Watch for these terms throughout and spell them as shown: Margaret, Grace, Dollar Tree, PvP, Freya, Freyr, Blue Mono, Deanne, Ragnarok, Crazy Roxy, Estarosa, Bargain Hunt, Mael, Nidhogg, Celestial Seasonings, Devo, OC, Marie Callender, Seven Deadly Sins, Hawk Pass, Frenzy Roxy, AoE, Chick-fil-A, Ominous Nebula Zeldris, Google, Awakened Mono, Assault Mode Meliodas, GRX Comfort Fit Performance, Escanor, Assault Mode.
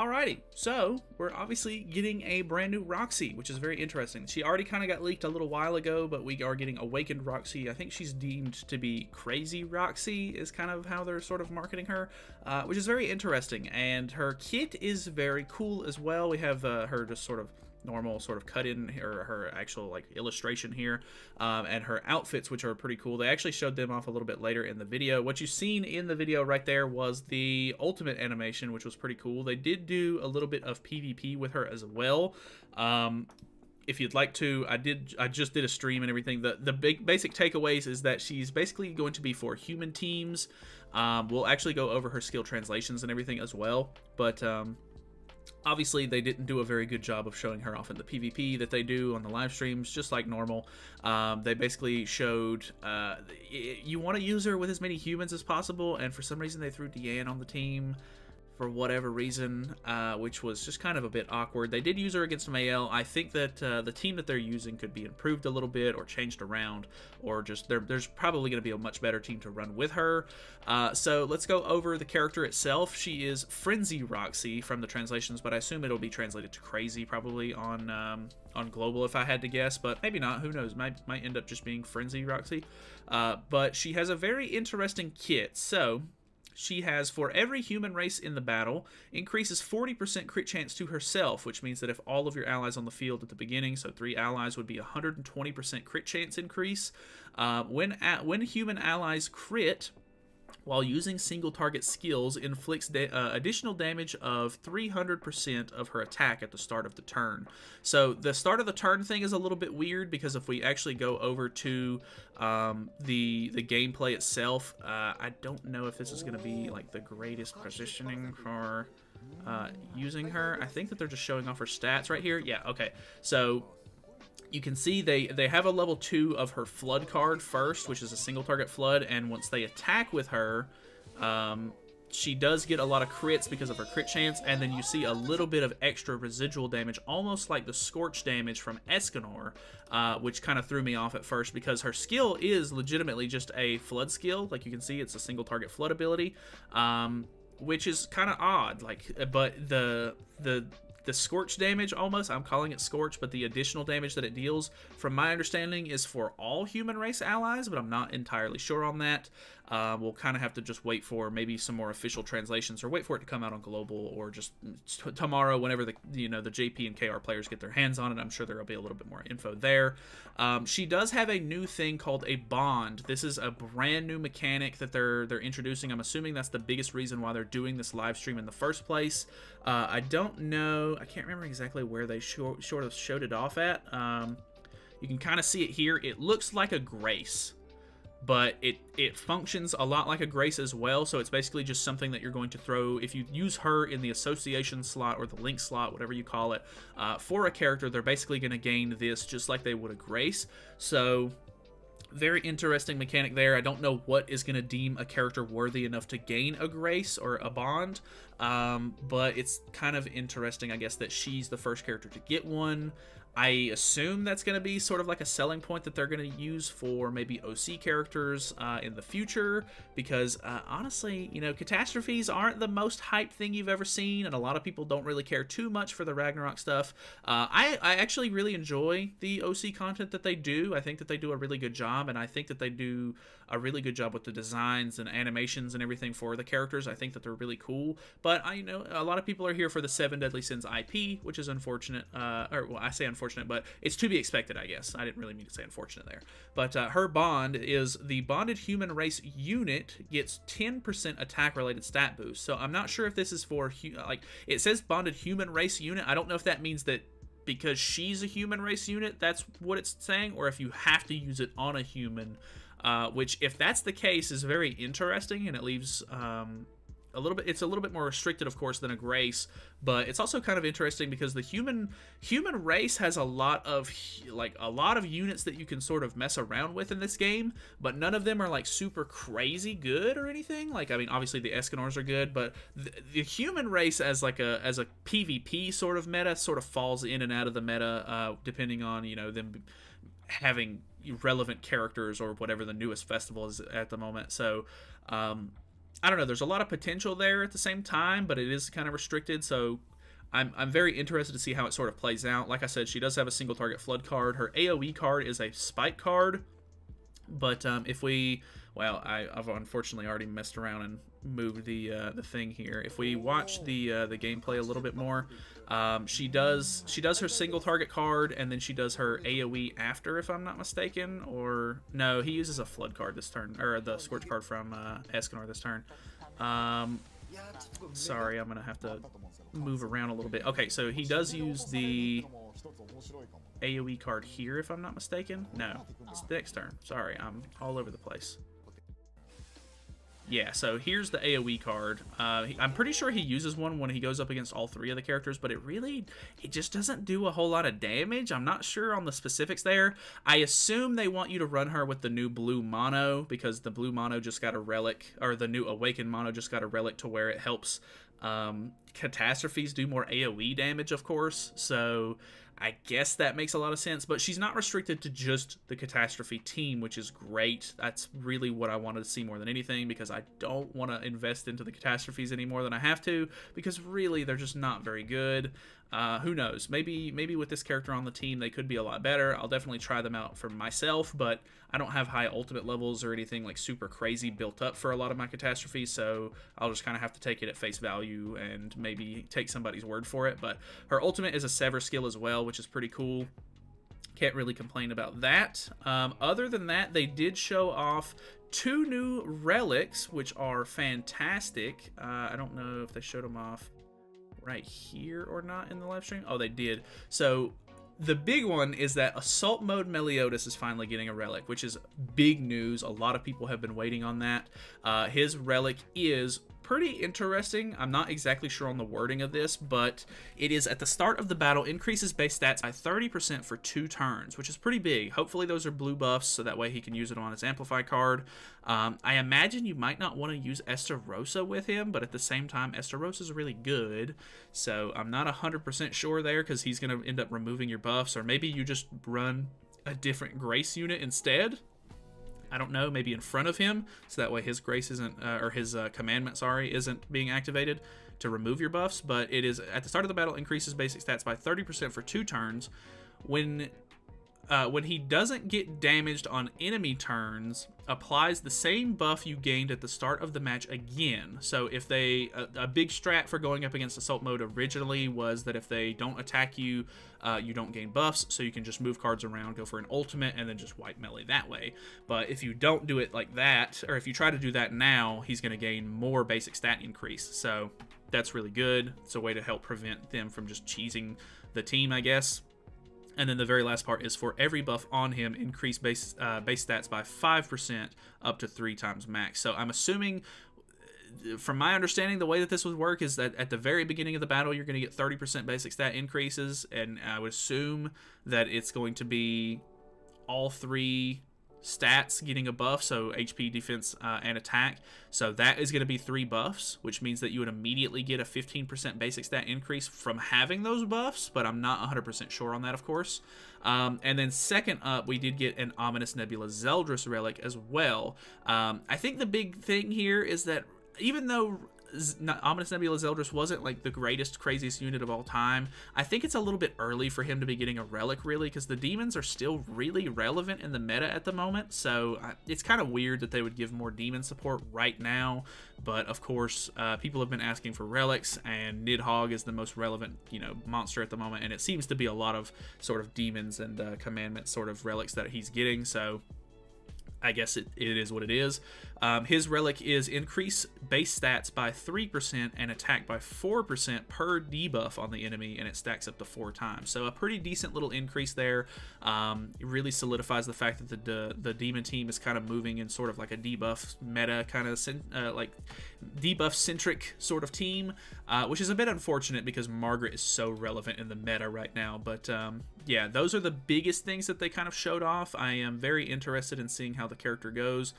Alrighty, so we're obviously getting a brand new Roxy, which is very interesting. She already kind of got leaked a little while ago, but we are getting Awakened Roxy. I think she's deemed to be Crazy Roxy is kind of how they're sort of marketing her, which is very interesting. And her kit is very cool as well. We have her just sort of normal sort of cut in, or her actual like illustration here, and her outfits, which are pretty cool. They actually showed them off a little bit later in the video. What you've seen in the video right there was the ultimate animation, which was pretty cool. They did do a little bit of PvP with her as well. If you'd like to, I just did a stream and everything. The big basic takeaways is that she's basically going to be for human teams. We'll actually go over her skill translations and everything as well, but obviously, they didn't do a very good job of showing her off in the PvP that they do on the live streams, just like normal. They basically showed you want to use her with as many humans as possible, and for some reason they threw Deanne on the team for whatever reason, which was just kind of a bit awkward. They did use her against Mael. I think that the team that they're using could be improved a little bit or changed around, or just there's probably going to be a much better team to run with her. So let's go over the character itself. She is Frenzy Roxy from the translations, but I assume it'll be translated to Crazy probably on global if I had to guess, but maybe not. Who knows? Might end up just being Frenzy Roxy. But she has a very interesting kit. So she has, for every human race in the battle, increases 40% crit chance to herself, which means that if all of your allies on the field at the beginning, so 3 allies would be 120% crit chance increase. When human allies crit, while using single target skills, inflicts additional damage of 300% of her attack at the start of the turn. So the start of the turn thing is a little bit weird, because if we actually go over to the gameplay itself, I don't know if this is going to be like the greatest positioning for using her. I think that they're just showing off her stats right here. Yeah, okay. So you can see they have a level 2 of her Flood card first, which is a single target Flood, and once they attack with her, she does get a lot of crits because of her crit chance, and then you see a little bit of extra residual damage, almost like the Scorch damage from Escanor, which kind of threw me off at first, because her skill is legitimately just a Flood skill. Like you can see, it's a single target Flood ability, which is kind of odd, like, but the Scorch damage, almost, I'm calling it Scorch, but the additional damage that it deals, from my understanding, is for all human race allies, but I'm not entirely sure on that. We'll kind of have to just wait for maybe some more official translations, or wait for it to come out on global, or just tomorrow whenever the JP and KR players get their hands on it. I'm sure there'll be a little bit more info there. She does have a new thing called a bond. This is a brand new mechanic that they're introducing. I'm assuming that's the biggest reason why they're doing this live stream in the first place. I don't know. I can't remember exactly where they sort of showed it off at. You can kind of see it here. It looks like a Grace, but it functions a lot like a Grace as well. So it's basically just something that you're going to throw if you use her in the association slot or the link slot, whatever you call it, for a character. They're basically going to gain this just like they would a Grace. So very interesting mechanic there. I don't know what is going to deem a character worthy enough to gain a Grace or a bond, but it's kind of interesting, I guess, that she's the first character to get one. I assume that's going to be sort of like a selling point that they're going to use for maybe OC characters in the future, because honestly, catastrophes aren't the most hyped thing you've ever seen, and a lot of people don't really care too much for the Ragnarok stuff. I actually really enjoy the OC content that they do. I think that they do a really good job, and I think that they do a really good job with the designs and animations and everything for the characters. I think that they're really cool, but I know a lot of people are here for the 7 Deadly Sins IP, which is unfortunate. I say unfortunate, but it's to be expected, I guess. I didn't really mean to say unfortunate there. But her bond is the bonded human race unit gets 10% attack related stat boost. So I'm not sure if this is for, like, it says bonded human race unit. I don't know if that means that because she's a human race unit, that's what it's saying, or if you have to use it on a human, which, if that's the case, is very interesting, and it leaves it's a little bit more restricted, of course, than a Grace, but it's also kind of interesting because the human race has a lot of units that you can sort of mess around with in this game, but none of them are like super crazy good or anything. Like, I mean, obviously the Escanors are good, but the human race as like a PvP sort of meta sort of falls in and out of the meta, depending on, them having relevant characters or whatever the newest festival is at the moment. So I don't know, there's a lot of potential there at the same time, but it is kind of restricted, so I'm very interested to see how it sort of plays out. Like I said, she does have a single target flood card. Her AoE card is a spike card, but if we... Well, I've unfortunately already messed around and moved the thing here. If we watch the gameplay a little bit more, she does her single target card, and then she does her AoE after, if I'm not mistaken. Or no, he uses a flood card this turn, or the scorch card from Escanor this turn. Sorry, I'm gonna have to move around a little bit. Okay, so he does use the AoE card here, if I'm not mistaken. No, it's the next turn. Sorry, I'm all over the place. Yeah, so here's the AoE card. I'm pretty sure he uses one when he goes up against all three of the characters, but it just doesn't do a whole lot of damage. I'm not sure on the specifics there. I assume they want you to run her with the new Blue Mono, because the Blue Mono just got a relic, or the new Awakened Mono just got a relic to where it helps catastrophes do more AoE damage, of course. So I guess that makes a lot of sense, but she's not restricted to just the catastrophe team, which is great. That's really what I wanted to see more than anything, because I don't want to invest into the catastrophes any more than I have to, because really they're just not very good. Who knows? Maybe with this character on the team, they could be a lot better. I'll definitely try them out for myself, but I don't have high ultimate levels or anything like super crazy built up for a lot of my catastrophes, so I'll just kind of have to take it at face value and maybe take somebody's word for it. But her ultimate is a sever skill as well, which is pretty cool. Can't really complain about that. Other than that, they did show off two new relics, which are fantastic. I don't know if they showed them off right here or not in the live stream. Oh, they did. So the big one is that Assault Mode Meliodas is finally getting a relic, which is big news. A lot of people have been waiting on that. His relic is pretty interesting. I'm not exactly sure on the wording of this, but it is at the start of the battle, increases base stats by 30% for 2 turns, which is pretty big. Hopefully those are blue buffs, so that way he can use it on his Amplify card. I imagine you might not want to use Estarosa with him, but at the same time, Estarosa is really good, so I'm not 100% sure there, because he's going to end up removing your buffs, or maybe you just run a different Grace unit instead. I don't know, maybe in front of him, so that way his Grace isn't, or his commandment, sorry, isn't being activated to remove your buffs. But it is, at the start of the battle, increases basic stats by 30% for 2 turns. When he doesn't get damaged on enemy turns, applies the same buff you gained at the start of the match again. So if they, a big strat for going up against Assault Mode originally was that if they don't attack you, you don't gain buffs, so you can just move cards around, go for an ultimate, and then just wipe melee that way. But if you don't do it like that, or if you try to do that now, he's going to gain more basic stat increase. So that's really good. It's a way to help prevent them from just cheesing the team, I guess. And then the very last part is for every buff on him, increase base stats by 5% up to 3 times max. So I'm assuming, from my understanding, the way that this would work is that at the very beginning of the battle, you're going to get 30% basic stat increases. And I would assume that it's going to be all 3 stats getting a buff, so HP, defense, and attack. So that is going to be 3 buffs, which means that you would immediately get a 15% basic stat increase from having those buffs, but I'm not 100% sure on that, of course. And then second up, we did get an Ominous Nebula Zeldris relic as well. I think the big thing here is that even though Ominous Nebula Zeldris wasn't like the greatest, craziest unit of all time, I think it's a little bit early for him to be getting a relic, really, because the demons are still really relevant in the meta at the moment. So it's kind of weird that they would give more demon support right now. But of course, people have been asking for relics, and Nidhogg is the most relevant, monster at the moment, and it seems to be a lot of sort of demons and commandment sort of relics that he's getting. So I guess it is what it is. His relic is increase base stats by 3% and attack by 4% per debuff on the enemy, and it stacks up to 4 times. So a pretty decent little increase there. It really solidifies the fact that the demon team is kind of moving in sort of like a debuff meta kind of like debuff centric sort of team, which is a bit unfortunate because Margaret is so relevant in the meta right now. But yeah, those are the biggest things that they kind of showed off. I am very interested in seeing how the character goes,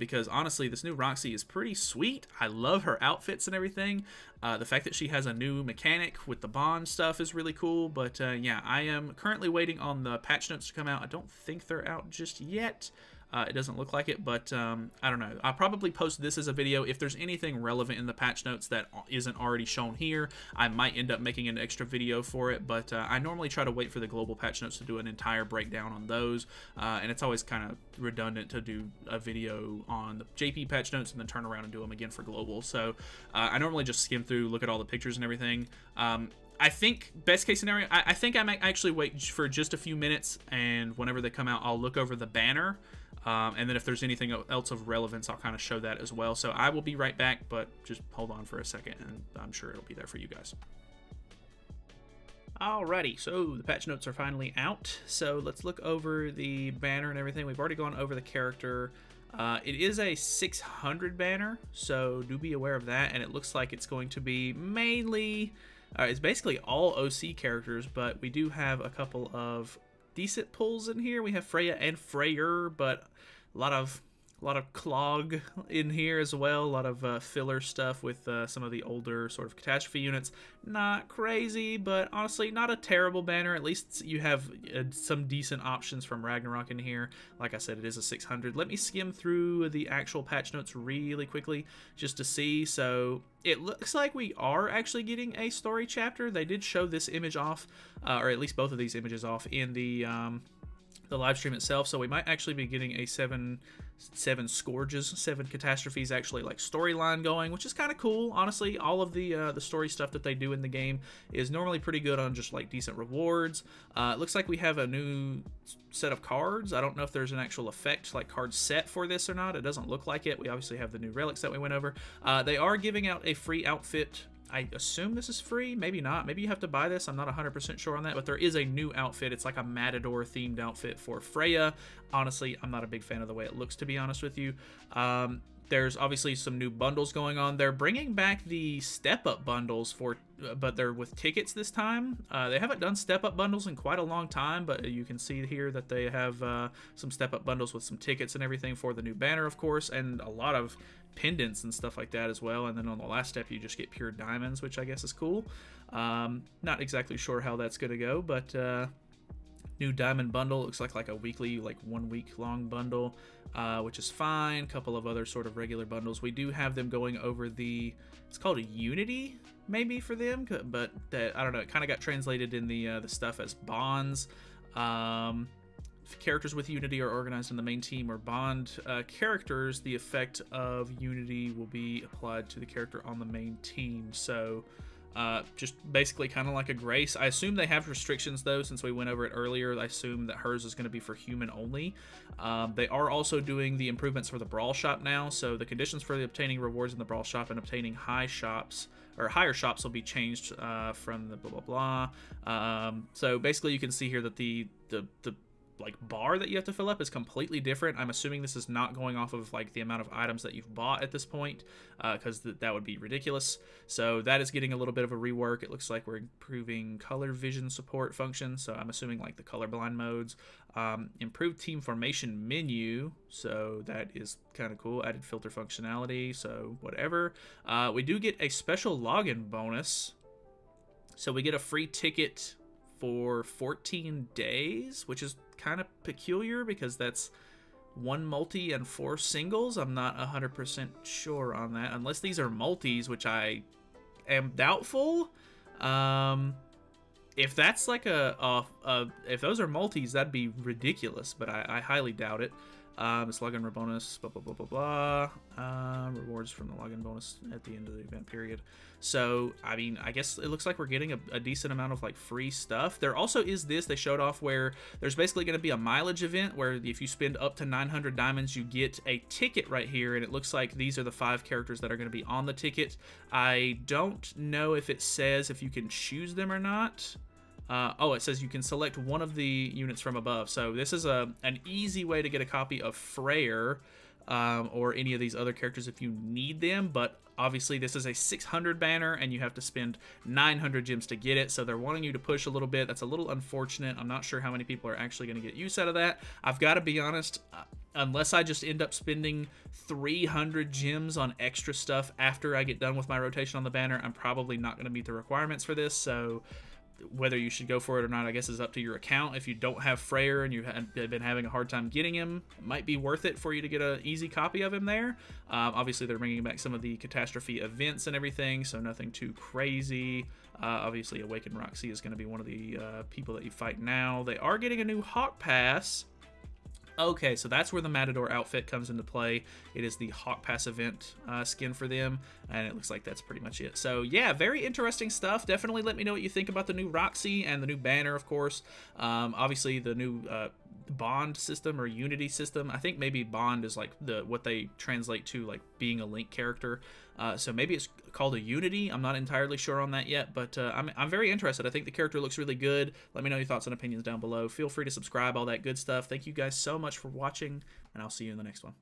because honestly, this new Roxy is pretty sweet. I love her outfits and everything. The fact that she has a new mechanic with the bond stuff is really cool. But yeah, I am currently waiting on the patch notes to come out. I don't think they're out just yet. It doesn't look like it, but I don't know. I'll probably post this as a video. If there's anything relevant in the patch notes that isn't already shown here, I might end up making an extra video for it, but I normally try to wait for the global patch notes to do an entire breakdown on those, and it's always kind of redundant to do a video on the JP patch notes and then turn around and do them again for global. So I normally just skim through, look at all the pictures and everything. I think best case scenario, I think I might actually wait for just a few minutes, and whenever they come out, I'll look over the banner. And then if there's anything else of relevance, I'll kind of show that as well. So I will be right back, but just hold on for a second and I'm sure it'll be there for you guys. Alrighty, so the patch notes are finally out. So let's look over the banner and everything. We've already gone over the character. It is a 600 banner, so do be aware of that. And it looks like it's going to be mainly, it's basically all OC characters, but we do have a couple of decent pulls in here. We have Freya and Freyr, but a lot of clog in here as well. A lot of filler stuff with some of the older sort of catastrophe units. Not crazy, but honestly not a terrible banner. At least you have some decent options from Ragnarok in here. Like I said, it is a 600. Let me skim through the actual patch notes really quickly just to see. So it looks like we are actually getting a story chapter. They did show this image off, or at least both of these images off in the live stream itself, so we might actually be getting a seven catastrophes actually like storyline going, which is kind of cool. Honestly, all of the story stuff that they do in the game is normally pretty good on just like decent rewards. It looks like we have a new set of cards. I don't know if there's an actual effect like card set for this or not. It doesn't look like it. We obviously have the new relics that we went over. They are giving out a free outfit. I assume this is free, maybe not. Maybe you have to buy this. I'm not 100% sure on that, but there is a new outfit. It's like a Matador-themed outfit for Freya. Honestly, I'm not a big fan of the way it looks, to be honest with you. There's obviously some new bundles going on. They're bringing back the step-up bundles, but they're with tickets this time. They haven't done step-up bundles in quite a long time, but you can see here that they have some step-up bundles with some tickets and everything for the new banner, of course, and a lot of pendants and stuff like that as well. And then on the last step you just get pure diamonds, which I guess is cool. Not exactly sure how that's gonna go, but new diamond bundle looks like a weekly, like 1 week long bundle, which is fine. Couple of other sort of regular bundles. We do have them going over the, it's called a unity maybe for them, but that, I don't know, it kind of got translated in the stuff as bonds. Characters with unity are organized in the main team or bond characters. The effect of unity will be applied to the character on the main team. So just basically kind of like a Grace. I assume they have restrictions though, since we went over it earlier. I assume that hers is going to be for human only. They are also doing the improvements for the Brawl Shop now. So the conditions for the obtaining rewards in the Brawl Shop and obtaining high shops or higher shops will be changed from the blah blah blah. So basically you can see here that the like bar that you have to fill up is completely different. I'm assuming this is not going off of like the amount of items that you've bought at this point, because that would be ridiculous. So that is getting a little bit of a rework. It looks like we're improving color vision support function, so I'm assuming like the colorblind modes. Improved team formation menu, so that is kind of cool. Added filter functionality, so whatever. We do get a special login bonus, so we get a free ticket for 14 days, which is kind of peculiar because that's 1 multi and 4 singles. I'm not 100% sure on that, unless these are multis, which I am doubtful. If that's like if those are multis, that'd be ridiculous, but I highly doubt it. It's login bonus, blah, blah, blah, blah, blah. Rewards from the login bonus at the end of the event period. So, I mean, I guess it looks like we're getting a decent amount of like free stuff. There also is this, they showed off where there's basically going to be a mileage event where if you spend up to 900 diamonds, you get a ticket right here. And it looks like these are the 5 characters that are going to be on the ticket. I don't know if it says if you can choose them or not. Oh, it says you can select one of the units from above. So this is an easy way to get a copy of Freyr or any of these other characters if you need them. But obviously this is a 600 banner and you have to spend 900 gems to get it. So they're wanting you to push a little bit. That's a little unfortunate. I'm not sure how many people are actually going to get use out of that. I've got to be honest, unless I just end up spending 300 gems on extra stuff after I get done with my rotation on the banner, I'm probably not going to meet the requirements for this. So whether you should go for it or not, I guess, is up to your account. If you don't have Freyr and you've been having a hard time getting him, it might be worth it for you to get an easy copy of him there. Obviously, they're bringing back some of the catastrophe events and everything, so nothing too crazy. Obviously, Awakened Roxy is going to be one of the people that you fight now. They are getting a new Hawk Pass. Okay, so that's where the Matador outfit comes into play. It is the Hawk Pass event skin for them, and it looks like that's pretty much it. So yeah, very interesting stuff. Definitely let me know what you think about the new Roxy and the new banner, of course. Obviously, the new Bond system or Unity system. I think maybe Bond is like what they translate to, like being a Link character. So maybe it's called a Unity. I'm not entirely sure on that yet, but I'm very interested. I think the character looks really good. Let me know your thoughts and opinions down below. Feel free to subscribe, all that good stuff. Thank you guys so much for watching, and I'll see you in the next one.